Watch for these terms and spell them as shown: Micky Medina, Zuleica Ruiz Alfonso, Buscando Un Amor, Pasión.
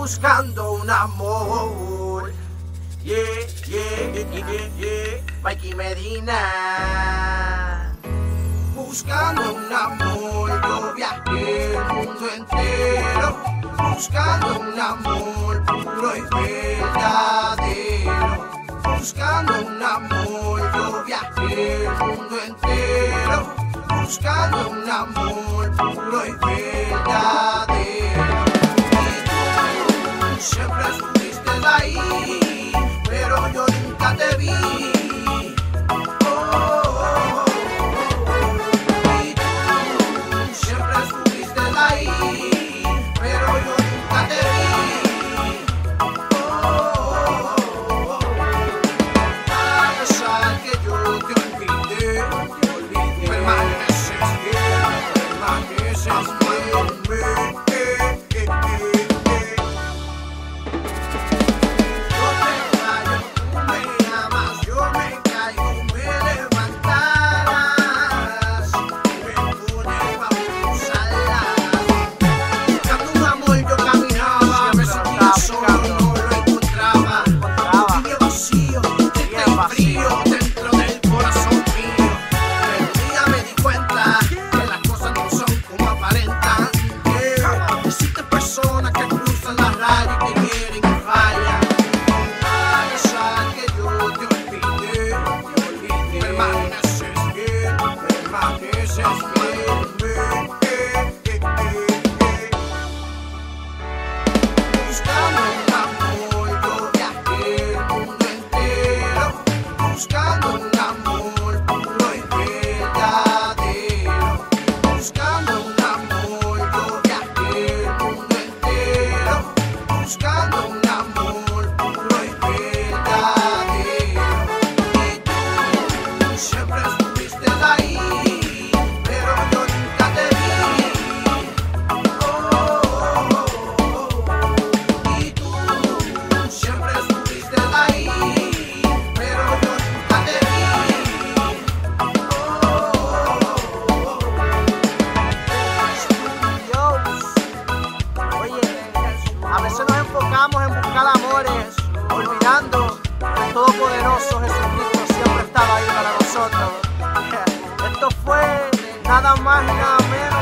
Buscando un amor, yeah, yeah, yeah, yeah, yeah. Micky Medina. Buscando un amor, yo viajé el mundo entero, buscando un amor puro y verdadero. Buscando un amor, yo viajé el mundo entero, buscando un amor puro y verdadero. Y tú siempre estuviste ahí, pero yo nunca te vi. Oh. Y tú siempre estuviste ahí, pero yo nunca te vi. Todopoderoso Jesucristo siempre estaba ahí para nosotros. Esto fue nada más y nada menos.